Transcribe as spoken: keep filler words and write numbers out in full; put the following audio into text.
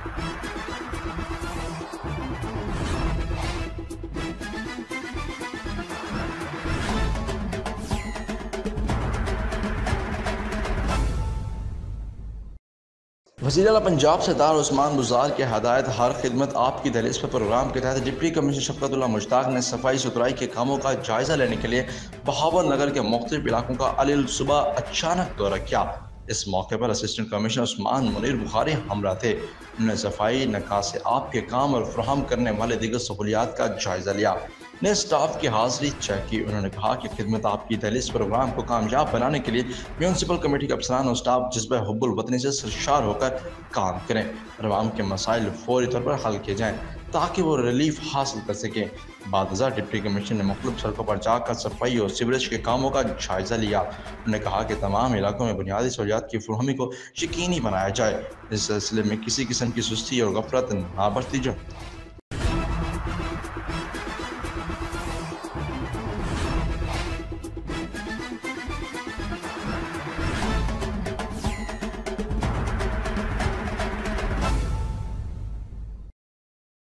वज़ीर आला पंजाब सरदार उस्मान बुज़दार के हदायत हार खिदमत आपकी दहलीज पर प्रोग्राम के तहत डिप्टी कमिश्नर शफकतुल्लाह मुश्ताक ने सफाई सुथराई के कामों का जायज़ा लेने के लिए बहावल नगर के मुख्तलिफ इलाकों का अलिल सुबह अचानक दौरा किया। इस मौके पर असिस्टेंट कमिश्नर उस्मान मुनीर बुखारी हमरा थे। उन्होंने सफाई नकासे आप के काम और फ्राहम करने वाले दीगर सहूलियात का जायज़ा लिया, नए स्टाफ की हाजिरी चेक की। उन्होंने कहा कि खिदमत आपकी तहलीस प्रोग्राम को कामयाब बनाने के लिए म्यूनसिपल कमेटी के अफसरान और स्टाफ जज्बे हुब्बुल वतनी से सरशार होकर काम करें, अवाम के मसाइल फौरी तौर पर हल किए जाएँ ताकि वो रिलीफ हासिल कर सकें। बादजा डिप्टी कमिश्नर ने मुख्तलिफ सड़कों पर जाकर सफाई और सीवरेज के कामों का जायज़ा लिया। उन्होंने कहा कि तमाम इलाकों में बुनियादी सहूलियात की फराहमी को यकीनी बनाया जाए, इस सिलसिले में किसी किस्म की सुस्ती और गफलत ना बरती जाए।